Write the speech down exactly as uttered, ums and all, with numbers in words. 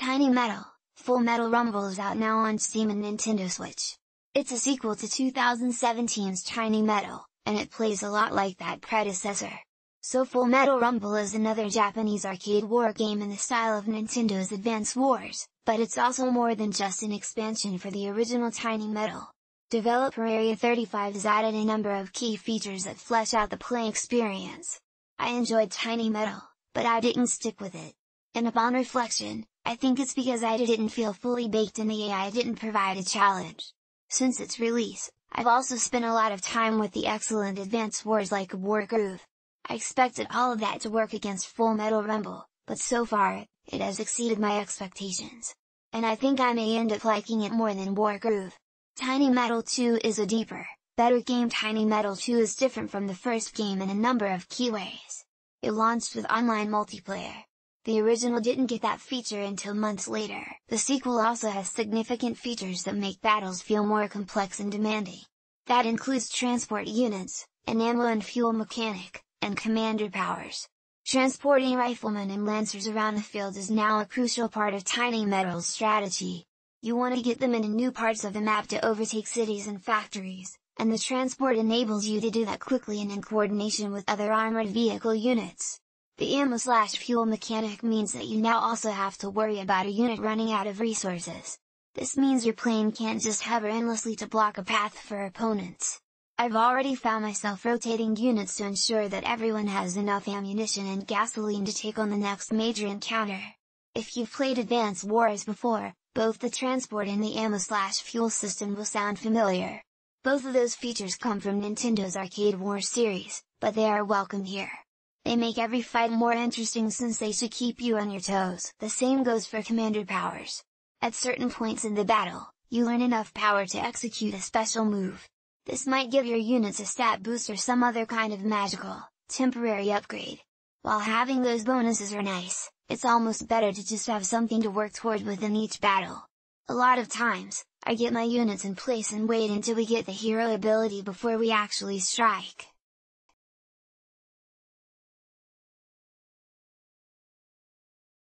Tiny Metal, Full Metal Rumble is out now on Steam and Nintendo Switch. It's a sequel to two thousand seventeen's Tiny Metal, and it plays a lot like that predecessor. So Full Metal Rumble is another Japanese arcade war game in the style of Nintendo's Advance Wars, but it's also more than just an expansion for the original Tiny Metal. Developer Area thirty-five has added a number of key features that flesh out the play experience. I enjoyed Tiny Metal, but I didn't stick with it. And upon reflection, I think it's because I didn't feel fully baked and the A I didn't provide a challenge. Since its release, I've also spent a lot of time with the excellent Advance Wars like Wargroove. I expected all of that to work against Full Metal Rumble, but so far, it has exceeded my expectations. And I think I may end up liking it more than Wargroove. Tiny Metal two is a deeper, better game. Tiny Metal two is different from the first game in a number of key ways. It launched with online multiplayer. The original didn't get that feature until months later. The sequel also has significant features that make battles feel more complex and demanding. That includes transport units, an ammo and fuel mechanic, and commander powers. Transporting riflemen and lancers around the field is now a crucial part of Tiny Metal's strategy. You want to get them into new parts of the map to overtake cities and factories, and the transport enables you to do that quickly and in coordination with other armored vehicle units. The ammo-slash-fuel mechanic means that you now also have to worry about a unit running out of resources. This means your plane can't just hover endlessly to block a path for opponents. I've already found myself rotating units to ensure that everyone has enough ammunition and gasoline to take on the next major encounter. If you've played Advance Wars before, both the transport and the ammo-slash-fuel system will sound familiar. Both of those features come from Nintendo's Arcade War series, but they are welcome here. They make every fight more interesting since they should keep you on your toes. The same goes for commander powers. At certain points in the battle, you learn enough power to execute a special move. This might give your units a stat boost or some other kind of magical, temporary upgrade. While having those bonuses are nice, it's almost better to just have something to work toward within each battle. A lot of times, I get my units in place and wait until we get the hero ability before we actually strike.